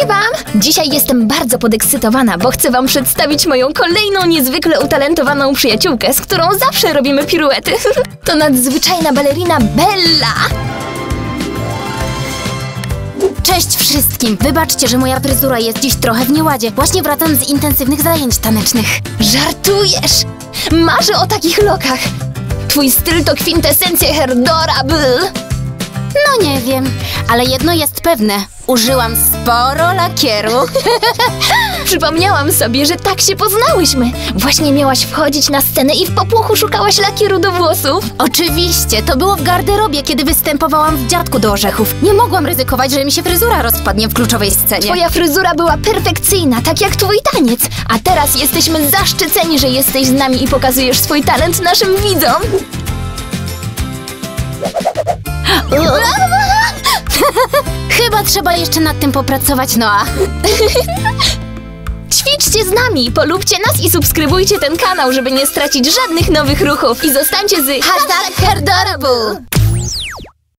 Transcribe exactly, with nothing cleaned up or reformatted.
Hej wam! Dzisiaj jestem bardzo podekscytowana, bo chcę wam przedstawić moją kolejną niezwykle utalentowaną przyjaciółkę, z którą zawsze robimy piruety. To nadzwyczajna balerina Bella! Cześć wszystkim! Wybaczcie, że moja fryzura jest dziś trochę w nieładzie. Właśnie wracam z intensywnych zajęć tanecznych. Żartujesz! Marzę o takich lokach! Twój styl to kwintesencja Herdorable! No nie wiem, ale jedno jest pewne. Użyłam sporo lakieru. Przypomniałam sobie, że tak się poznałyśmy. Właśnie miałaś wchodzić na scenę i w popłochu szukałaś lakieru do włosów. Oczywiście, to było w garderobie, kiedy występowałam w Dziadku do Orzechów. Nie mogłam ryzykować, że mi się fryzura rozpadnie w kluczowej scenie. Twoja fryzura była perfekcyjna, tak jak twój taniec. A teraz jesteśmy zaszczyceni, że jesteś z nami i pokazujesz swój talent naszym widzom. Chyba trzeba jeszcze nad tym popracować, Noa. Ćwiczcie z nami, polubcie nas i subskrybujcie ten kanał, żeby nie stracić żadnych nowych ruchów. I zostańcie z hashtag Herdorable.